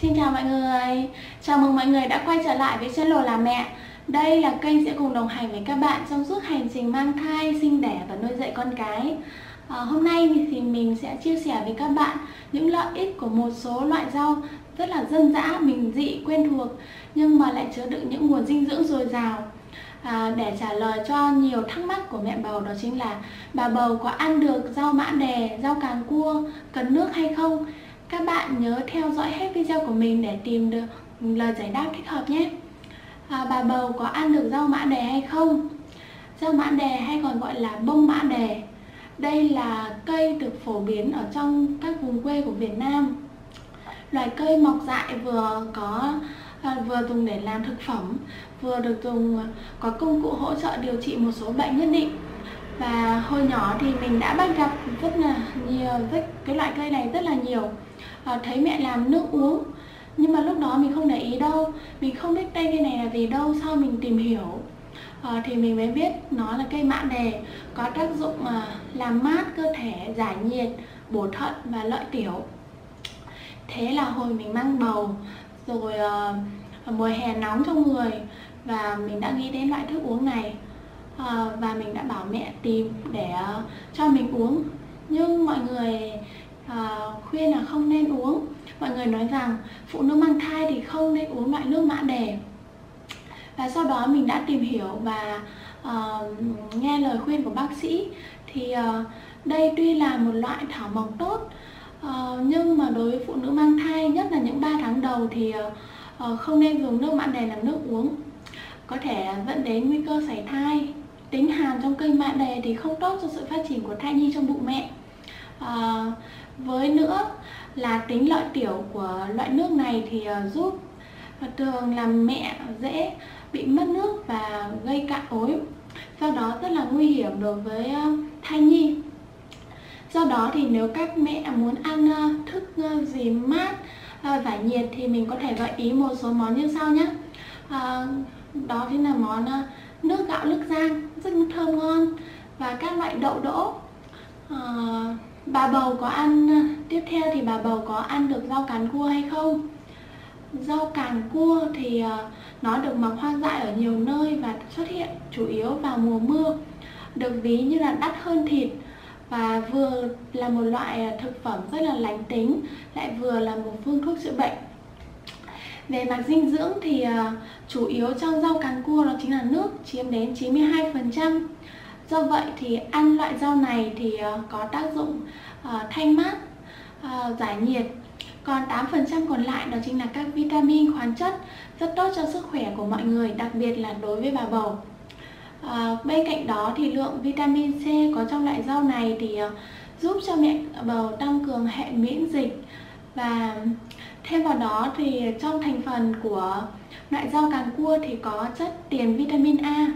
Xin chào mọi người, chào mừng mọi người đã quay trở lại với channel Làm Mẹ. Đây là kênh sẽ cùng đồng hành với các bạn trong suốt hành trình mang thai, sinh đẻ và nuôi dạy con cái. Hôm nay thì mình sẽ chia sẻ với các bạn những lợi ích của một số loại rau rất là dân dã, bình dị, quen thuộc nhưng mà lại chứa đựng những nguồn dinh dưỡng dồi dào. Để trả lời cho nhiều thắc mắc của mẹ bầu, đó chính là bà bầu có ăn được rau mã đề, rau càng cua, cần nước hay không? Các bạn nhớ theo dõi hết video của mình để tìm được lời giải đáp thích hợp nhé. Bà bầu có ăn được rau mã đề hay không? Rau mã đề hay còn gọi là bông mã đề. Đây là cây được phổ biến ở trong các vùng quê của Việt Nam. Loài cây mọc dại vừa dùng để làm thực phẩm, vừa được dùng có công cụ hỗ trợ điều trị một số bệnh nhất định. Và hồi nhỏ thì mình đã bắt gặp cái loại cây này rất là nhiều. Thấy mẹ làm nước uống, nhưng mà lúc đó mình không để ý đâu, mình không biết cây này là gì đâu. Sau mình tìm hiểu thì mình mới biết nó là cây mã đề, có tác dụng làm mát cơ thể, giải nhiệt, bổ thận và lợi tiểu. Thế là hồi mình mang bầu, rồi mùa hè nóng trong người, và mình đã nghĩ đến loại thức uống này. Và mình đã bảo mẹ tìm để cho mình uống. Nhưng mọi người khuyên là không nên uống. Mọi người nói rằng phụ nữ mang thai thì không nên uống loại nước mã đề. Và sau đó mình đã tìm hiểu và nghe lời khuyên của bác sĩ. Thì đây tuy là một loại thảo mộc tốt, nhưng mà đối với phụ nữ mang thai, nhất là những 3 tháng đầu, thì không nên dùng nước mã đề làm nước uống. Có thể dẫn đến nguy cơ sảy thai. Tính hàn trong cây mã đề thì không tốt cho sự phát triển của thai nhi trong bụng mẹ. Với nữa là tính lợi tiểu của loại nước này thì giúp thường làm mẹ dễ bị mất nước và gây cạn ối, do đó rất là nguy hiểm đối với thai nhi. Do đó thì nếu các mẹ muốn ăn thức gì mát, giải nhiệt thì mình có thể gợi ý một số món như sau nhé. Đó chính là món nước gạo lức rang, rất thơm ngon, và các loại đậu đỗ. Bà bầu có ăn, tiếp theo thì bà bầu có ăn được rau càng cua hay không? Rau càng cua thì nó được mọc hoang dại ở nhiều nơi và xuất hiện chủ yếu vào mùa mưa, được ví như là đắt hơn thịt, và vừa là một loại thực phẩm rất là lành tính, lại vừa là một phương thuốc chữa bệnh. Về mặt dinh dưỡng thì chủ yếu trong rau càng cua đó chính là nước, chiếm đến 92%. Do vậy thì ăn loại rau này thì có tác dụng thanh mát, giải nhiệt. Còn 8% còn lại đó chính là các vitamin, khoáng chất, rất tốt cho sức khỏe của mọi người, đặc biệt là đối với bà bầu. Bên cạnh đó thì lượng vitamin C có trong loại rau này thì giúp cho mẹ bầu tăng cường hệ miễn dịch. Và thêm vào đó thì trong thành phần của loại rau càng cua thì có chất tiền vitamin A.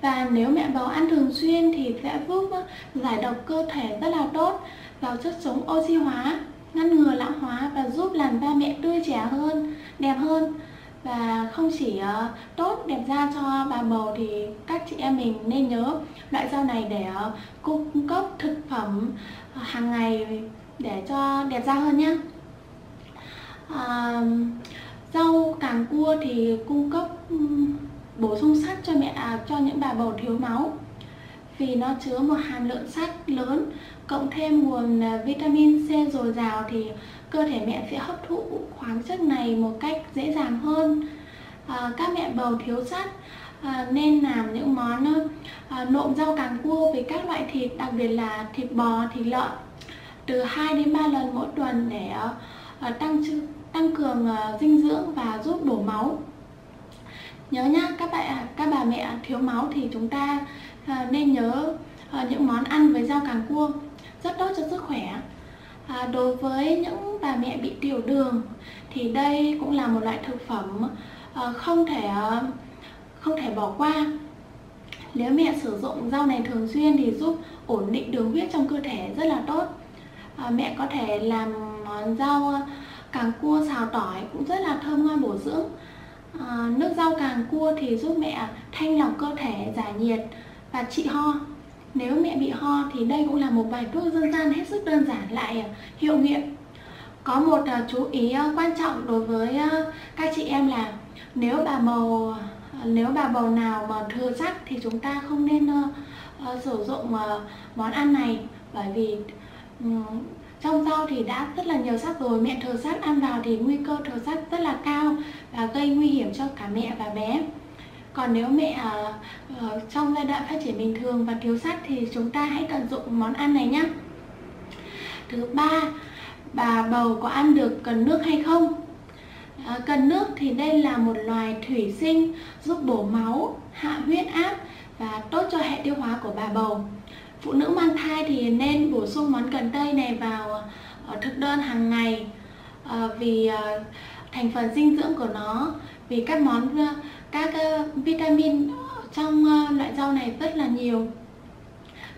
Và nếu mẹ bầu ăn thường xuyên thì sẽ giúp giải độc cơ thể rất là tốt, vào chất chống oxy hóa, ngăn ngừa lão hóa và giúp làn da mẹ tươi trẻ hơn, đẹp hơn. Và không chỉ tốt đẹp da cho bà bầu thì các chị em mình nên nhớ loại rau này để cung cấp thực phẩm hàng ngày để cho đẹp da hơn nhé. Rau càng cua thì cung cấp bổ sung sắt cho cho những bà bầu thiếu máu, vì nó chứa một hàm lượng sắt lớn, cộng thêm nguồn vitamin C dồi dào thì cơ thể mẹ sẽ hấp thụ khoáng chất này một cách dễ dàng hơn. Các mẹ bầu thiếu sắt nên làm những món nộm rau càng cua với các loại thịt, đặc biệt là thịt bò, thịt lợn, từ 2 đến 3 lần mỗi tuần để tăng cường dinh dưỡng và giúp bổ máu. Nhớ nhá các bà mẹ thiếu máu thì chúng ta nên nhớ những món ăn với rau càng cua, rất tốt cho sức khỏe. Đối với những bà mẹ bị tiểu đường thì đây cũng là một loại thực phẩm không thể bỏ qua. Nếu mẹ sử dụng rau này thường xuyên thì giúp ổn định đường huyết trong cơ thể rất là tốt. Mẹ có thể làm món rau càng cua xào tỏi cũng rất là thơm ngon, bổ dưỡng. Nước rau càng cua thì giúp mẹ thanh lọc cơ thể, giải nhiệt và trị ho. Nếu mẹ bị ho thì đây cũng là một bài thuốc dân gian hết sức đơn giản lại hiệu nghiệm. Có một chú ý quan trọng đối với các chị em là nếu bà bầu nào mà thừa sắc thì chúng ta không nên sử dụng món ăn này, bởi vì trong rau thì đã rất là nhiều sắc rồi, mẹ thừa sắc ăn vào thì nguy cơ thừa sắc rất là cao và gây nguy hiểm cho cả mẹ và bé. Còn nếu mẹ trong giai đoạn phát triển bình thường và thiếu sắt thì chúng ta hãy tận dụng món ăn này nhé. Thứ ba, bà bầu có ăn được cần nước hay không? Cần nước thì đây là một loài thủy sinh giúp bổ máu, hạ huyết áp và tốt cho hệ tiêu hóa của bà bầu. Phụ nữ mang thai thì nên bổ sung món cần tây này vào thực đơn hàng ngày vì thành phần dinh dưỡng của nó, vì các vitamin trong loại rau này rất là nhiều,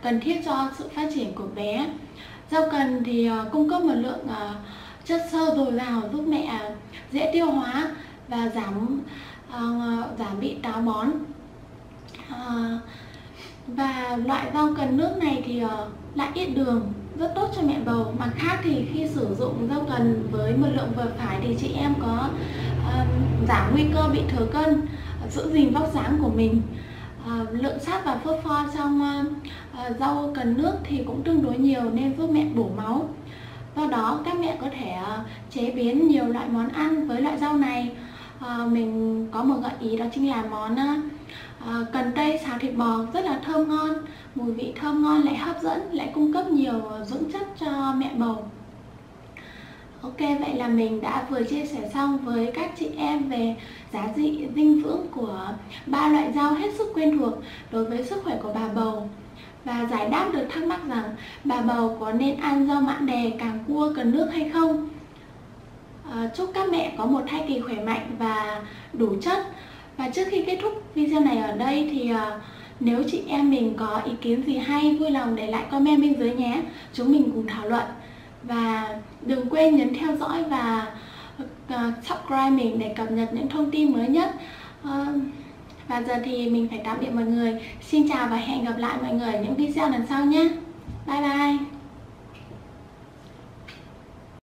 cần thiết cho sự phát triển của bé. Rau cần thì cung cấp một lượng chất xơ dồi dào giúp mẹ dễ tiêu hóa và giảm bị táo bón. Và loại rau cần nước này thì lại ít đường, rất tốt cho mẹ bầu. Mặt khác thì khi sử dụng rau cần với một lượng vừa phải thì chị em có giảm nguy cơ bị thừa cân, giữ gìn vóc dáng của mình. Lượng sắt và phốt pho trong rau cần nước thì cũng tương đối nhiều nên giúp mẹ bổ máu. Do đó các mẹ có thể chế biến nhiều loại món ăn với loại rau này. Mình có một gợi ý đó chính là món cần tây xào thịt bò, rất là thơm ngon, mùi vị thơm ngon, lại hấp dẫn, lại cung cấp nhiều dưỡng chất cho mẹ bầu. Ok, vậy là mình đã vừa chia sẻ xong với các chị em về giá trị dinh dưỡng của ba loại rau hết sức quen thuộc đối với sức khỏe của bà bầu, và giải đáp được thắc mắc rằng bà bầu có nên ăn rau mãn đề, càng cua, cần nước hay không. Chúc các mẹ có một thai kỳ khỏe mạnh và đủ chất. Và trước khi kết thúc video này ở đây thì nếu chị em mình có ý kiến gì hay, vui lòng để lại comment bên dưới nhé. Chúng mình cùng thảo luận. Và đừng quên nhấn theo dõi và subscribe mình để cập nhật những thông tin mới nhất. Và giờ thì mình phải tạm biệt mọi người. Xin chào và hẹn gặp lại mọi người ở những video lần sau nhé. Bye bye.